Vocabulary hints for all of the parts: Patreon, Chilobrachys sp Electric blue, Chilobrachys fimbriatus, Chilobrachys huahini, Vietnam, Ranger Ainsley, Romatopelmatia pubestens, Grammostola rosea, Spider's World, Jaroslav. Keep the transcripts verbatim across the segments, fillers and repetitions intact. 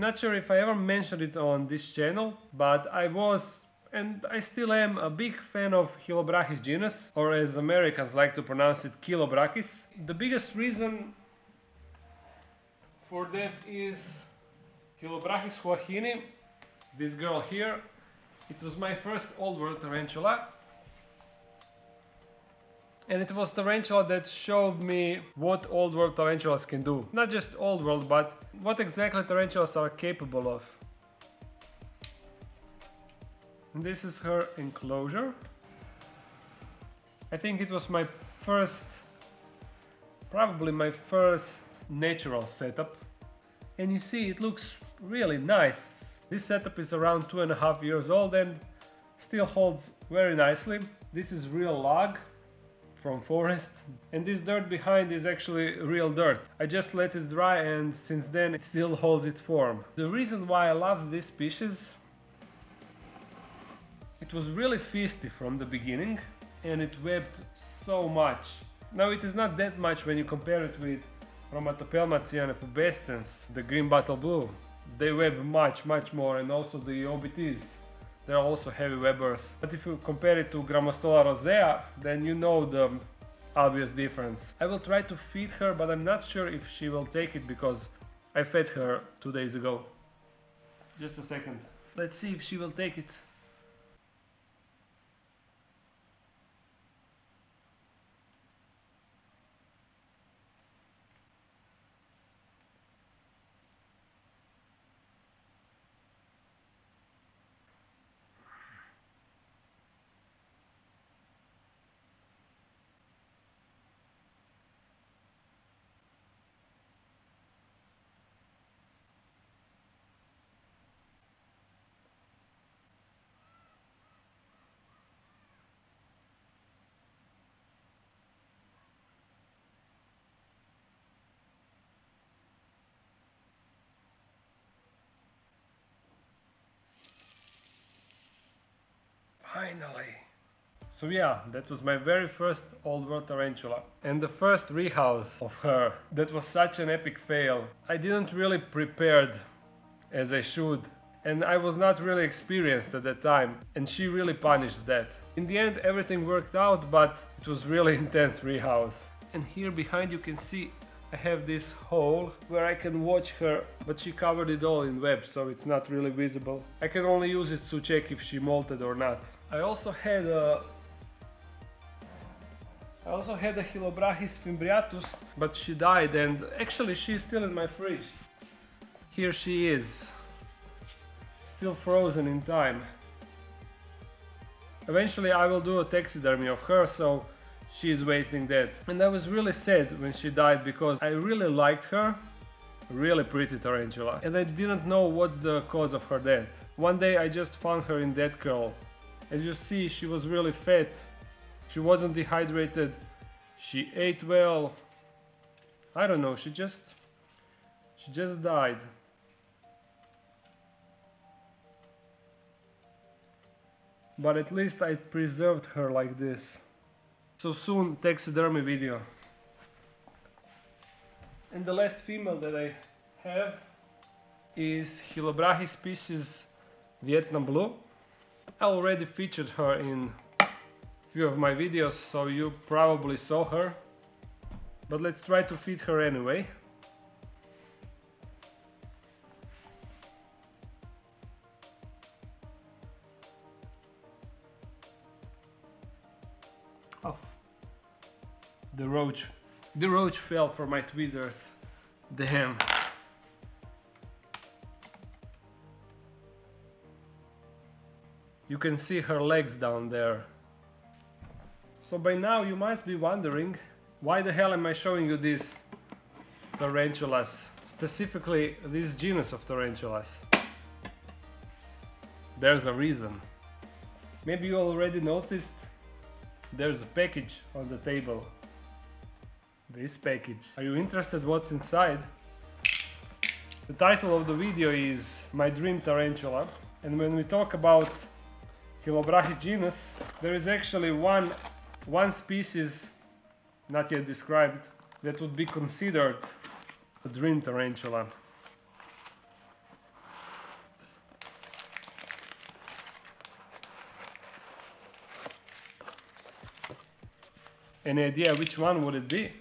I'm not sure if I ever mentioned it on this channel, but I was, and I still am, a big fan of Chilobrachys genus, or as Americans like to pronounce it, Chilobrachys. The biggest reason for that is Chilobrachys huahini, this girl here. It was my first old world tarantula, and it was tarantula that showed me what old world tarantulas can do. Not just old world, but what exactly tarantulas are capable of. This is her enclosure. I think it was my first, probably my first natural setup. And you see, it looks really nice. This setup is around two and a half years old and still holds very nicely. This is real log from forest, and this dirt behind is actually real dirt. I just let it dry, and since then it still holds its form. The reason why I love this species, it was really feisty from the beginning and it wept so much. Now it is not that much when you compare it with Romatopelmatia pubestens, the green bottle blue. They web much, much more, and also the O B Ts. They're also heavy webbers. But if you compare it to Grammostola rosea, then you know the obvious difference. I will try to feed her, but I'm not sure if she will take it because I fed her two days ago. Just a second. Let's see if she will take it. Finally! So yeah, that was my very first old world tarantula and the first rehouse of her. That was such an epic fail. I didn't really prepared as I should, and I was not really experienced at that time, and she really punished that. In the end everything worked out, but it was really intense rehouse. And here behind you can see I have this hole where I can watch her, but she covered it all in web, so it's not really visible. I can only use it to check if she molted or not. I also had a... I also had a Chilobrachys fimbriatus, but she died, and actually she's still in my fridge. Here she is, still frozen in time. Eventually I will do a taxidermy of her, so she is waiting dead. And I was really sad when she died because I really liked her. Really pretty tarantula. And I didn't know what's the cause of her death. One day I just found her in dead curl. As you see, she was really fat. She wasn't dehydrated. She ate well. I don't know, she just... She just died. But at least I preserved her like this. So soon, taxidermy video. And the last female that I have is Chilobrachys species Vietnam blue. I already featured her in a few of my videos, so you probably saw her. But let's try to feed her anyway. The roach. The roach fell for my tweezers. Damn. You can see her legs down there. So by now you must be wondering, why the hell am I showing you these tarantulas? Specifically this genus of tarantulas. There's a reason. Maybe you already noticed there's a package on the table. This package. Are you interested what's inside? The title of the video is My Dream Tarantula, and when we talk about Chilobrachys genus, there is actually one, one species, not yet described, that would be considered a dream tarantula. Any idea which one would it be?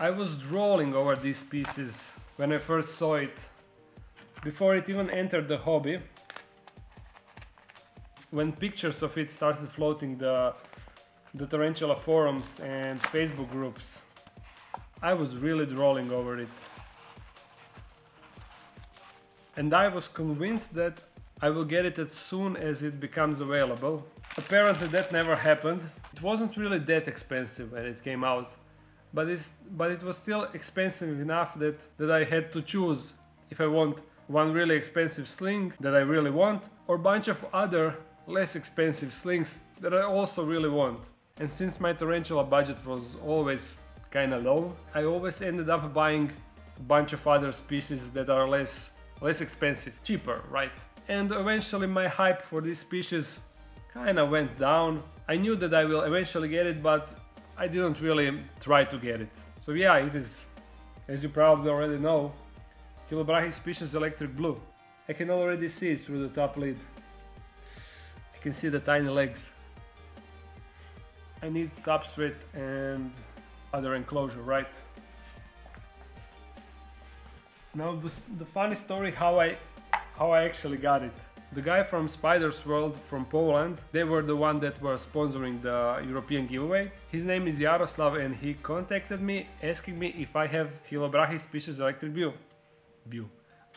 I was drooling over this species when I first saw it, before it even entered the hobby. When pictures of it started floating the, the tarantula forums and Facebook groups, I was really drooling over it. And I was convinced that I will get it as soon as it becomes available. Apparently that never happened. It wasn't really that expensive when it came out, but, it's, but it was still expensive enough that, that I had to choose if I want one really expensive sling that I really want, or a bunch of other less expensive slings that I also really want. And since my tarantula budget was always kinda low, I always ended up buying a bunch of other species that are less less expensive, cheaper, right? And eventually my hype for this species kinda went down. I knew that I will eventually get it, but I didn't really try to get it. So yeah, it is, as you probably already know, Chilobrachys sp Electric Blue. I can already see it through the top lid. I can see the tiny legs. I need substrate and other enclosure, right? Now the, the funny story how I how I actually got it. The guy from Spider's World from Poland, they were the one that were sponsoring the European giveaway. His name is Jaroslav, and he contacted me asking me if I have Chilobrachys sp Electric Blue. Blue.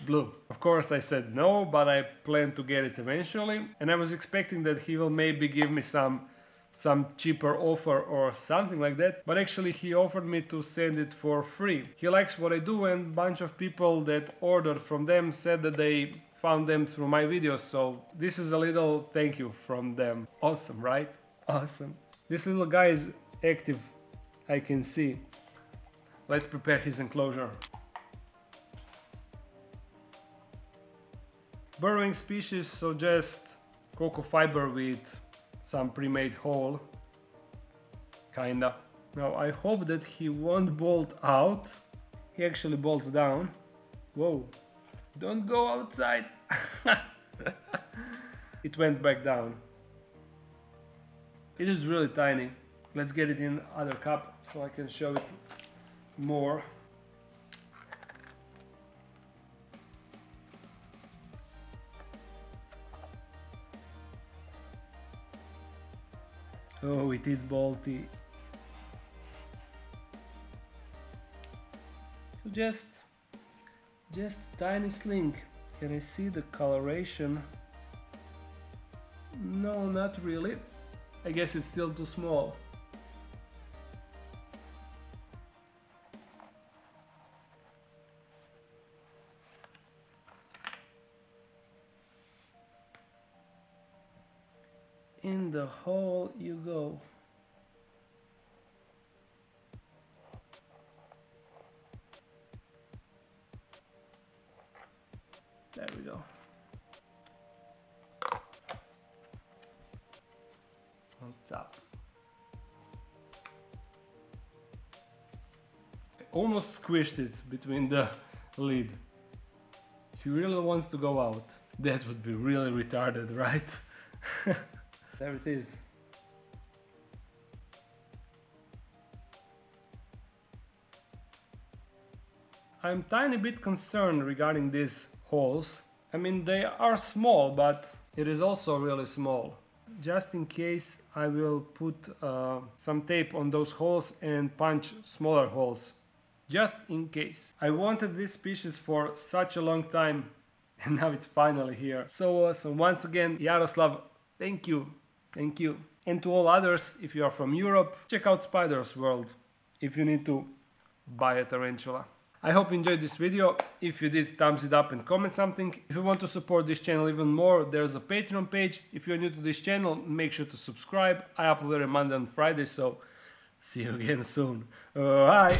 Blue. Of course I said no, but I plan to get it eventually, and I was expecting that he will maybe give me some some cheaper offer or something like that, but actually he offered me to send it for free. He likes what I do, and a bunch of people that ordered from them said that they found them through my videos, so this is a little thank you from them. Awesome, right? Awesome. This little guy is active, I can see. Let's prepare his enclosure. Burrowing species, so just coco fiber with some pre-made hole, kinda. Now I hope that he won't bolt out. He actually bolted down. Whoa, don't go outside. It went back down. It is really tiny. Let's get it in other cup so I can show it more. Oh, it is bolty. So just, just tiny sling. Can I see the coloration? No, not really. I guess it's still too small. In the hole you go. There we go. On top. I almost squished it between the lid. He really wants to go out. That would be really retarded, right? There it is. I'm tiny bit concerned regarding these holes. I mean, they are small, but it is also really small. Just in case, I will put uh, some tape on those holes and punch smaller holes. Just in case. I wanted this species for such a long time, and now it's finally here. So awesome. Once again, Jaroslav, thank you. Thank you. And to all others, if you are from Europe, check out Spider's World if you need to buy a tarantula. I hope you enjoyed this video. If you did, thumbs it up and comment something. If you want to support this channel even more, there's a Patreon page. If you're new to this channel, make sure to subscribe. I upload every Monday and Friday, so see you again soon. Bye!